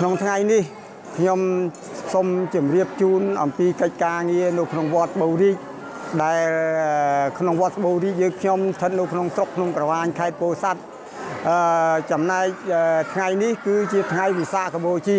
្នុងថ្ងៃនេះខ្ញុំសូមជម្រាបជូនអំពីកិច្ចការងារនៅក្នុងវត្តបូរីដែលក្នុងវត្តបូរីយើងខ្ញុំស្ថិតនៅក្នុងស្រុកក្នុងក្រវ៉ាញខេត្តពោធិ៍សាត់ចំណែកថ្ងៃនេះគឺជាថ្ងៃវិសាខបូជា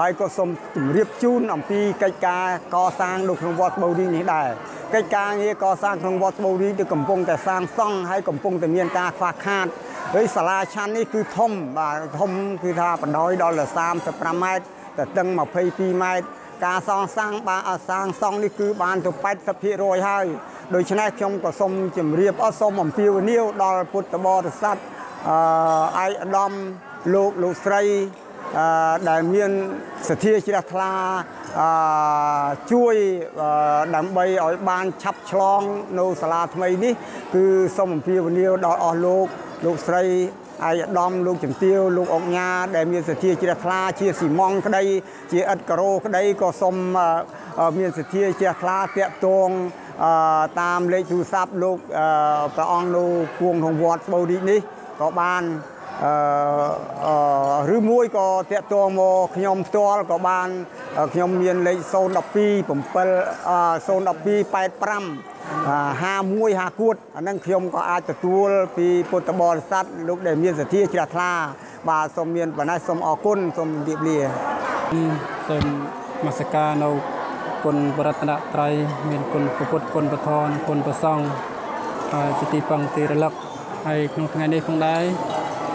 ហើយកុសសូមជំរាបជូនអំពីកិច្ចការកសាងក្នុងវត្តបូរីនេះកំពុងតែសាងសង់ហើយកំពុងតែមានការខ្វះខាតឬសាលាឆាន់នេះគឺធំបាទធំគឺថាបណ្ដោយដល់ ដែលមានសទ្ធាជ្រះថ្លាជួយដើម្បីឲ្យបានឆាប់ឆ្លងនៅសាលាថ្មីនេះគឺសូមអំពាវនាវដល់អស់លោកស្រីអាយដាមលោកជំទាវលោកអង្គញាដែលមានសទ្ធាជ្រះថ្លាជាស៊ីម៉ងក្តីជាឥតកោរក្តីក៏សូមមានសទ្ធាជ្រះថ្លាតាក់ទងតាមលេខទូរស័ព្ទលោកព្រះអង្គនៅគួងក្នុងវត្តបូរីនេះក៏បាន rư muối có tiệt to mò nhom to có ban nhom miền lấy sôn đập pi bẩm pel sôn đập pi pai pram hà muối hà cuột năng nhom có ai tuol pi potbol sắt lúc để miền sạt thi chặt la và sông miền và nay sông ao côn sông điệp lìa sông masaka nâu côn bờ tận trai miền côn cột côn bờ thon côn bờ sông chỉ ti bằng ti lắc hay không ngày đây không đấy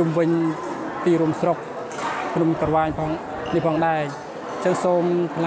ជំវិញទីរំស្រុកក្នុងក្រវ៉ាញផងនេះផងដែរ កំពុងតែ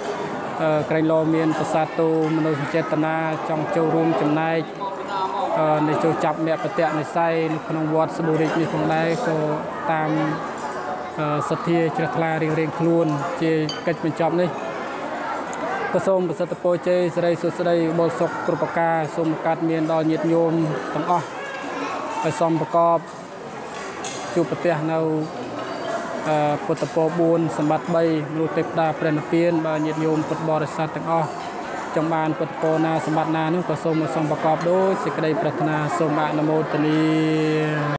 សាទទូមនុស្សចេតនាចង់ចូលរួមចំណែក ពុទ្ធពរ 4 សម្បត្តិ 3 មនុស្សទេវតាព្រះនិព្វាន